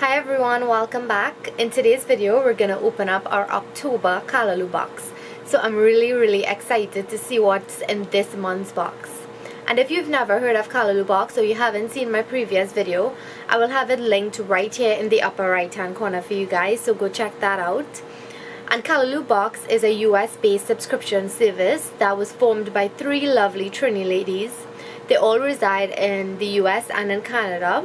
Hi everyone, welcome back. In today's video we're gonna open up our October Callaloo box. So I'm really excited to see what's in this month's box. And if you've never heard of Callaloo Box or you haven't seen my previous video, I will have it linked right here in the upper right hand corner for you guys, so go check that out. And Callaloo Box is a US-based subscription service that was formed by three lovely Trini ladies. They all reside in the US and in Canada.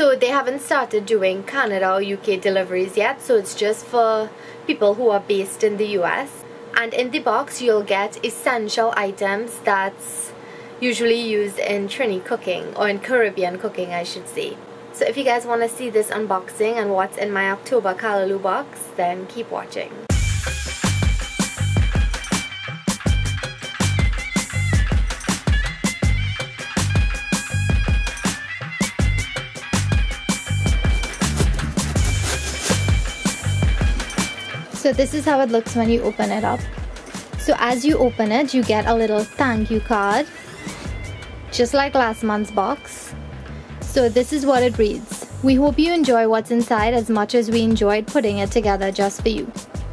So they haven't started doing Canada or UK deliveries yet, so it's just for people who are based in the US. And in the box you'll get essential items that's usually used in Trini cooking, or in Caribbean cooking I should say. So if you guys want to see this unboxing and what's in my October Callaloo box, then keep watching. So this is how it looks when you open it up. So as you open it, you get a little thank you card, just like last month's box. So this is what it reads. We hope you enjoy what's inside as much as we enjoyed putting it together just for you.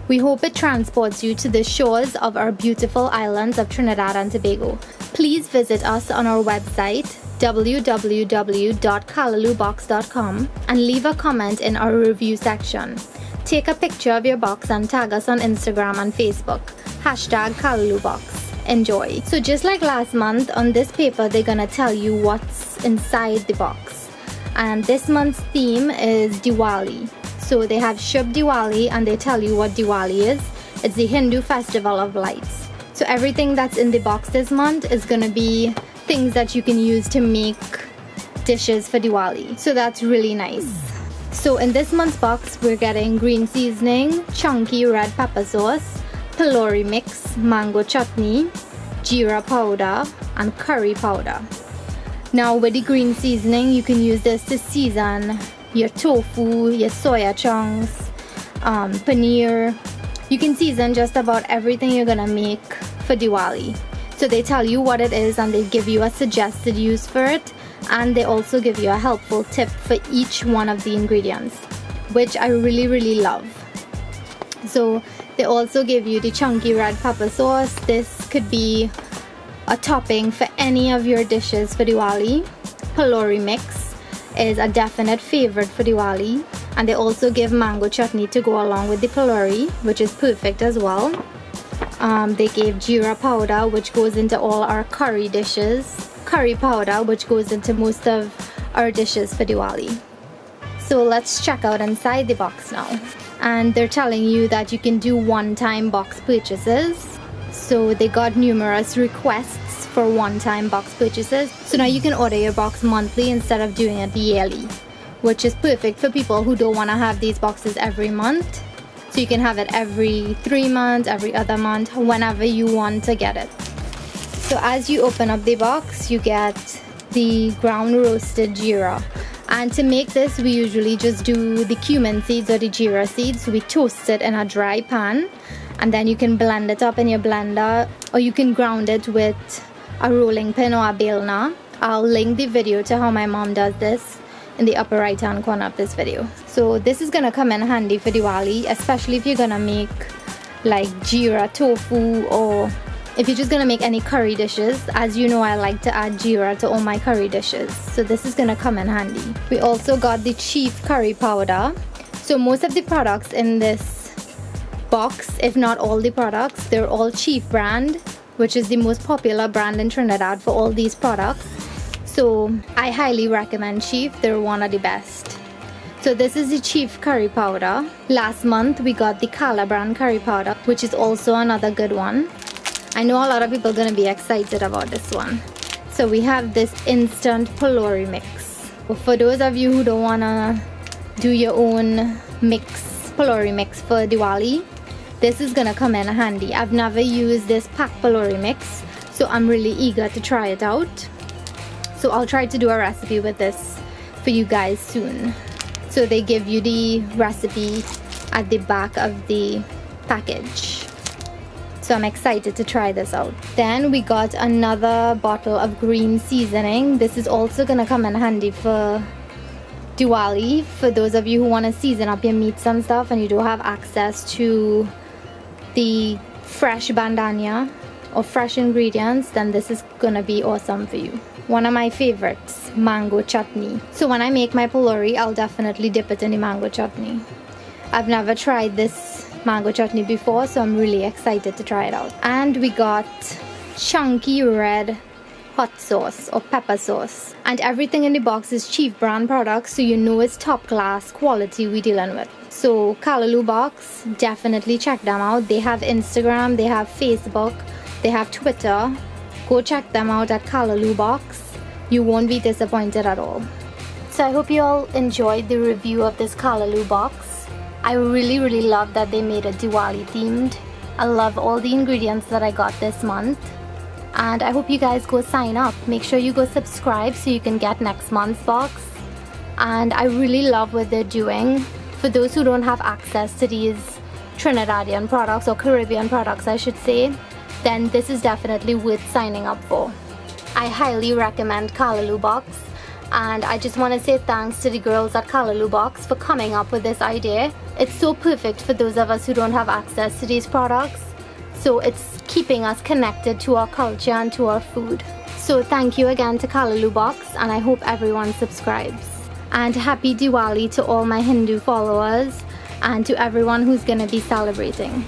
We hope it transports you to the shores of our beautiful islands of Trinidad and Tobago. Please visit us on our website www.callaloobox.com and leave a comment in our review section. Take a picture of your box and tag us on Instagram and Facebook. #CallalooBox. Enjoy. So just like last month, on this paper they're gonna tell you what's inside the box, and this month's theme is Diwali. So they have Shubh Diwali, and they tell you what Diwali is. It's the Hindu festival of lights. So everything that's in the box this month is gonna be things that you can use to make dishes for Diwali, so that's really nice. So in this month's box we're getting green seasoning, chunky red pepper sauce, pholourie mix, mango chutney, jeera powder, and curry powder. Now with the green seasoning, you can use this to season your tofu, your soya chunks, paneer. You can season just about everything you're gonna make for Diwali. So they tell you what it is, and they give you a suggested use for it, and they also give you a helpful tip for each one of the ingredients, which I really love. So they also give you the chunky red pepper sauce. This could be a topping for any of your dishes for Diwali. Pholourie mix is a definite favorite for Diwali, and they also give mango chutney to go along with the pholourie, which is perfect as well. They gave jeera powder, which goes into all our curry dishes, curry powder, which goes into most of our dishes for Diwali. So let's check out inside the box now. And they're telling you that you can do one-time box purchases. So they got numerous requests for one-time box purchases. So now you can order your box monthly instead of doing it yearly, which is perfect for people who don't want to have these boxes every month. So you can have it every 3 months, every other month, whenever you want to get it. So as you open up the box, you get the ground roasted jeera. And to make this, we usually just do the cumin seeds or the jeera seeds. We toast it in a dry pan, and then you can blend it up in your blender, or you can ground it with a rolling pin or a belna. I'll link the video to how my mom does this in the upper right hand corner of this video. So this is gonna come in handy for Diwali, especially if you're gonna make like jeera tofu, or if you're just gonna make any curry dishes. As you know, I like to add jeera to all my curry dishes, so this is gonna come in handy. We also got the Chief curry powder. So most of the products in this box, if not all the products, they're all Chief brand, which is the most popular brand in Trinidad for all these products. So I highly recommend Chief, they're one of the best. So this is the Chief curry powder. Last month we got the Callaloo brand curry powder, which is also another good one. I know a lot of people are going to be excited about this one. So we have this instant pholourie mix. For those of you who don't want to do your own mix, pholourie mix for Diwali, this is going to come in handy. I've never used this pack pholourie mix, so I'm really eager to try it out. So I'll try to do a recipe with this for you guys soon. So they give you the recipe at the back of the package. So I'm excited to try this out. Then we got another bottle of green seasoning. This is also gonna come in handy for Diwali, for those of you who want to season up your meats and stuff and you don't have access to the fresh bandhanya or fresh ingredients, then this is gonna be awesome for you. One of my favorites, mango chutney. So when I make my pholourie, I'll definitely dip it in the mango chutney. I've never tried this mango chutney before, so I'm really excited to try it out. And we got chunky red hot sauce or pepper sauce, and everything in the box is Chief Brand Products, so you know it's top class quality we dealing with. So Callaloo Box, definitely check them out. They have Instagram, they have Facebook, they have Twitter. Go check them out at Callaloo Box. You won't be disappointed at all. So I hope you all enjoyed the review of this Callaloo Box. I really love that they made it Diwali themed. I love all the ingredients that I got this month. And I hope you guys go sign up. Make sure you go subscribe so you can get next month's box. And I really love what they're doing. For those who don't have access to these Trinidadian products or Caribbean products, I should say, then this is definitely worth signing up for. I highly recommend Callaloo Box, and I just want to say thanks to the girls at Callaloo Box for coming up with this idea. It's so perfect for those of us who don't have access to these products, so it's keeping us connected to our culture and to our food. So thank you again to Callaloo Box, and I hope everyone subscribes. And happy Diwali to all my Hindu followers and to everyone who's gonna be celebrating.